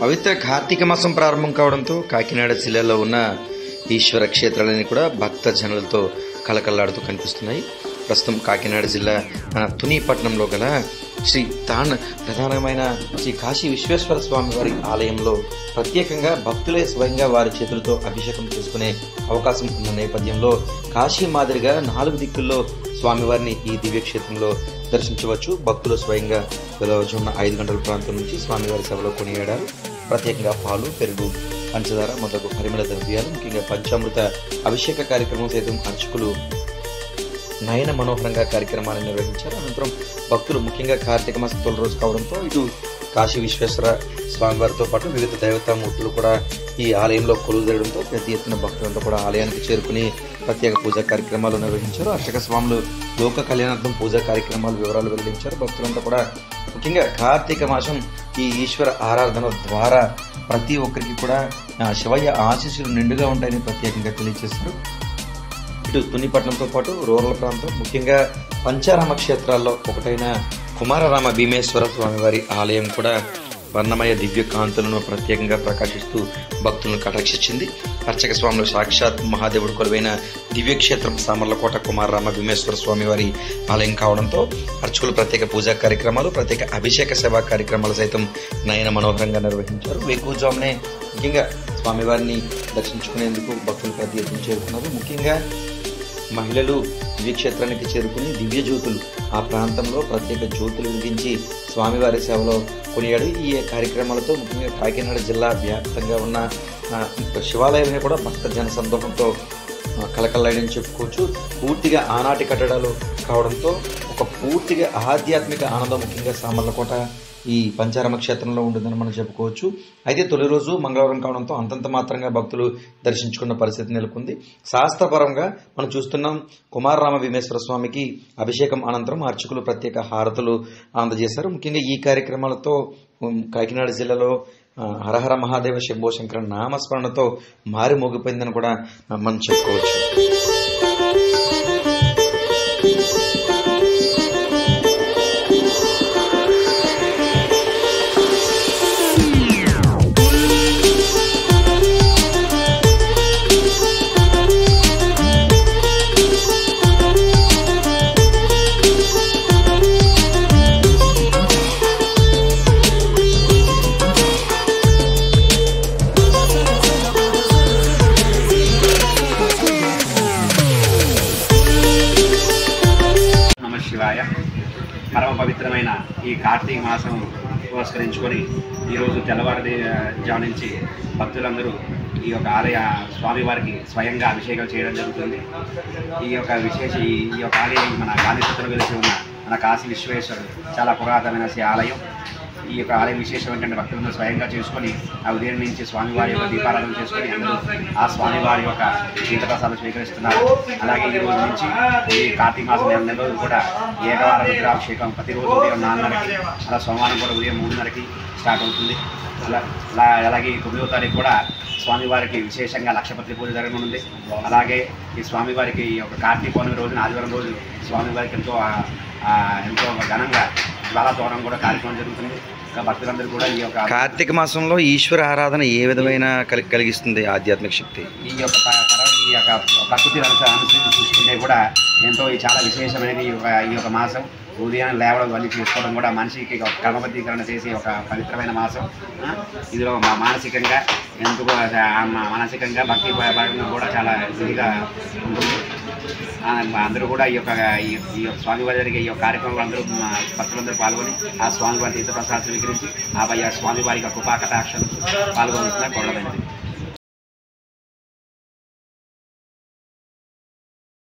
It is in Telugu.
పవిత్ర కార్తీక మాసం ప్రారంభం కావడంతో కాకినాడ జిల్లాలో ఉన్న ఈశ్వర క్షేత్రాలన్నీ కూడా భక్త జనులతో కలకల్లాడుతూ కనిపిస్తున్నాయి. ప్రస్తుతం కాకినాడ జిల్లా తుని పట్టణంలో గల శ్రీ తాన్ ప్రధానమైన శ్రీ కాశీ విశ్వేశ్వర స్వామి వారి ఆలయంలో ప్రత్యేకంగా భక్తులే స్వయంగా వారి చేతులతో అభిషేకం చేసుకునే అవకాశం ఉన్న నేపథ్యంలో కాశీ మాదిరిగా 4 దిక్కుల్లో స్వామివారిని ఈ దివ్యక్షేత్రంలో దర్శించవచ్చు. భక్తులు స్వయంగా తెల్లవారుజామున 5 గంటల ప్రాంతం నుంచి స్వామివారి సేవలో కొనియాడారు. ప్రత్యేకంగా పాలు, పెరుగు, పంచదార మొదలగు పరిమళ ద్రవ్యాలు, ముఖ్యంగా పంచామృత అభిషేక కార్యక్రమం సైతం అర్చకులు నయన మనోహరంగా కార్యక్రమాలను నిర్వహించారు. అనంతరం భక్తులు ముఖ్యంగా కార్తీక మాస తొలి రోజు కావడంతో ఇటు కాశీ విశ్వేశ్వర స్వామివారితో పాటు వివిధ దేవతామూర్తులు కూడా ఈ ఆలయంలో కొలువు తీరడంతో పెద్ద ఎత్తున భక్తులంతా కూడా ఆలయానికి చేరుకుని ప్రత్యేక పూజా కార్యక్రమాలు నిర్వహించారు. అర్చక స్వాములు లోక కళ్యాణార్థం పూజా కార్యక్రమాలు వివరాలు వెల్లడించారు. భక్తులంతా కూడా ముఖ్యంగా కార్తీక మాసం ఈ ఈశ్వర ఆరాధన ద్వారా ప్రతి ఒక్కరికి కూడా శివయ్య ఆశీస్సులు నిండుగా ఉంటాయని ప్రత్యేకంగా తెలియజేశారు. ఇటు తునిపట్నంతో పాటు రూరల్ ప్రాంతం ముఖ్యంగా పంచారామ క్షేత్రాల్లో ఒకటైన కుమారరామ భీమేశ్వర స్వామివారి ఆలయం కూడా వర్ణమయ దివ్య కాంతులను ప్రత్యేకంగా ప్రకాశిస్తూ భక్తులను కటాక్షించింది. అర్చక స్వాములు సాక్షాత్ మహాదేవుడు కొలువైన దివ్యక్షేత్రం సామర్లకోట కుమారరామ భీమేశ్వర స్వామివారి ఆలయం కావడంతో అర్చకులు ప్రత్యేక పూజా కార్యక్రమాలు, ప్రత్యేక అభిషేక సేవా కార్యక్రమాలు సైతం నయన మనోహరంగా నిర్వహించారు. వేకుజామునే ముఖ్యంగా స్వామివారిని దర్శించుకునేందుకు భక్తులు పెద్ద ఎత్తున చేరుకున్నారు. ముఖ్యంగా మహిళలు దివ్యక్షేత్రానికి చేరుకుని దివ్య జ్యోతులు ఆ ప్రాంతంలో ప్రత్యేక జ్యోతులు వెలిగించి స్వామివారి సేవలో కొనియాడు. ఈ కార్యక్రమాలతో ముఖ్యంగా కాకినాడ జిల్లా వ్యాప్తంగా ఉన్న శివాలయాలను కూడా భక్త జన సందోహంతో కలకల్లాడని చెప్పుకోవచ్చు. పూర్తిగా ఆనాటి కట్టడాలు కావడంతో ఒక పూర్తిగా ఆధ్యాత్మిక ఆనందం ముఖ్యంగా సామర్లకోట ఈ పంచారామ క్షేత్రంలో ఉంటుందని మనం చెప్పుకోవచ్చు. అయితే తొలి రోజు మంగళవారం కావడంతో అంతంత మాత్రంగా భక్తులు దర్శించుకున్న పరిస్థితి నెలకొంది. శాస్త్రపరంగా మనం చూస్తున్నాం, కుమారరామ భీమేశ్వర స్వామికి అభిషేకం అనంతరం అర్చకులు ప్రత్యేక హారతులు అందజేశారు. ముఖ్యంగా ఈ కార్యక్రమాలతో కాకినాడ జిల్లాలో హరహర మహాదేవ శంభో శంకర నామస్మరణతో మారి మోగిపోయిందని కూడా మనం చెప్పుకోవచ్చు. పరమ పవిత్రమైన ఈ కార్తీక మాసం పురస్కరించుకొని ఈరోజు తెల్లవారుజాము నుంచి భక్తులందరూ ఈ యొక్క ఆలయ స్వామివారికి స్వయంగా అభిషేకం చేయడం జరుగుతుంది. ఈ యొక్క ఆలయం మన కాళీపుత్రం వెలిసి ఉన్న మన కాశీ విశ్వేశ్వరుడు చాలా పురాతనమైన ఆలయం. ఈ యొక్క ఆలయ విశేషం ఏంటంటే భక్తులందరూ స్వయంగా చేసుకొని ఆ ఉదయం నుంచి స్వామివారి యొక్క దీపారాధన చేసుకొని అందరూ ఆ స్వామివారి యొక్క తీర్థప్రసాదం స్వీకరిస్తున్నారు. అలాగే ఈ రోజు నుంచి ఈ కార్తీక మాసం 2 రోజులు కూడా ఏకవార రుద్రాభిషేకం ప్రతిరోజు ఉదయం 4:30కి, అలా సోమవారం కూడా ఉదయం 3:30కి స్టార్ట్ అవుతుంది. అలాగే 9వ తారీఖు కూడా స్వామివారికి విశేషంగా లక్షపత్రి పూజ జరగనుంది. అలాగే ఈ స్వామివారికి ఈ యొక్క కార్తీక పౌర్ణమి రోజున ఆదివారం రోజు స్వామివారికి ఎంతో ఘనంగా జ్వాలతోరణం కూడా కార్యక్రమం జరుగుతుంది. భక్తులందరూ కూడా ఈ యొక్క కార్తీక మాసంలో ఈశ్వర ఆరాధన ఏ విధమైన కలిగిస్తుంది ఆధ్యాత్మిక శక్తి, ఈ యొక్క ప్రకృతి అనుసరించి చూసుకుంటే కూడా ఎంతో చాలా విశేషమైనది. ఈ యొక్క మాసం ఉదయాన్ని లేవడం ఇవన్నీ చేసుకోవడం కూడా మనిషికి క్రమబద్ధీకరణ చేసే ఒక పవిత్రమైన మాసం. ఇందులో మానసికంగా భక్తి పరంగా కూడా చాలా ఇదిగా ఉంటుంది. అందరూ కూడా ఈ యొక్క స్వామివారి జరిగే ఈ యొక్క కార్యక్రమంలో అందరూ భక్తులందరూ పాల్గొని ఆ స్వామివారి తీర్థప్రసాదం స్వీకరించి ఆ స్వామివారి యొక్క కృపాకటాక్షలు పాల్గొంటున్నారు.